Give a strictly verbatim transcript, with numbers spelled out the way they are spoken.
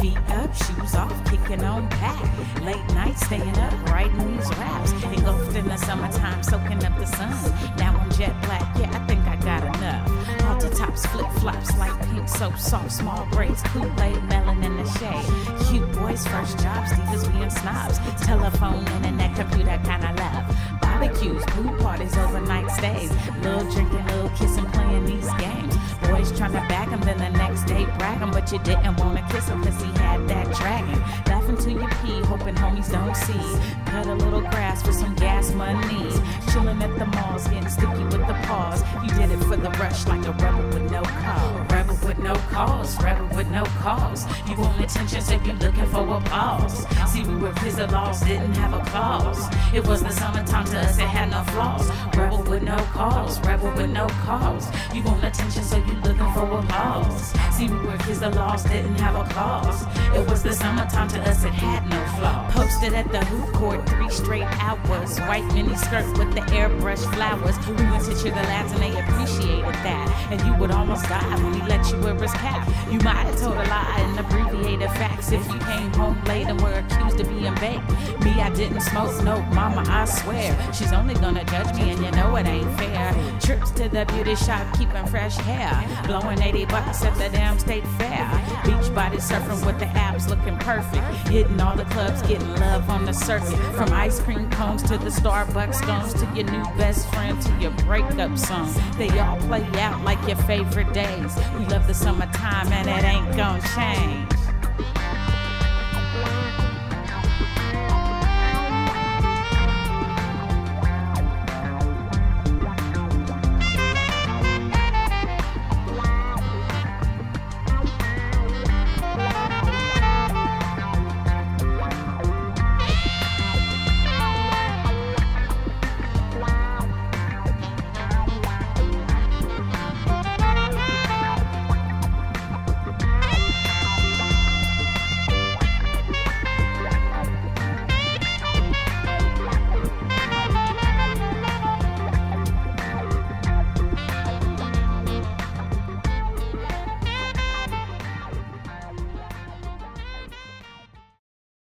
Feet up, shoes off, kicking on back. Late night, staying up, writing these raps. Engulfed in the summertime, soaking up the sun. Now I'm jet black, yeah, I think I got enough. Halter tops, flip flops, light pink, so soft, small braids, Kool-Aid, melon in the shade. Cute boys, first jobs, these being snobs. Telephone, internet, computer, kinda love. Barbecues, pool parties, overnight stays. Little drinking, little kissing, playing these games. Boys trying to bag them, then the next day brag them. But you didn't want to kiss him because he had that dragon. Laughing till you pee, hoping homies don't see. Cut a little grass for some gas money. Chilling at the malls, getting sticky with the paws. You did it for the rush like a rebel with no cause. Rebel with no cause, rebel with no cause. You want attention, so you looking for a boss. See, we were prison laws, didn't have a clause. It was the summertime to us, it had no flaws. Rebel with no cause, rebel with no cause. You want attention, so you looking for a boss. See, we were prison laws, didn't have a clause. It was the summertime to us, it had no flaws. Posted at the hoop court three straight hours. White mini skirt with the airbrush flowers. We went to cheer the lads and they appreciated that. And you would almost die when he let you wear his cap. You might have told a lie and abbreviated facts. If you came home late and were accused of being baked. Me, I didn't smoke, no, mama, I swear. She's only gonna judge me and you know it ain't fair. Trips to the beauty shop, keeping fresh hair. Blowing eighty bucks at the damn state fair. Beach body surfing with the abs looking perfect. Hitting all the clubs, getting love on the circuit. From ice cream cones to the Starbucks scones, to your new best friend, to your breakup song. They all play out like your favorite days. We love the summertime and it ain't gonna change.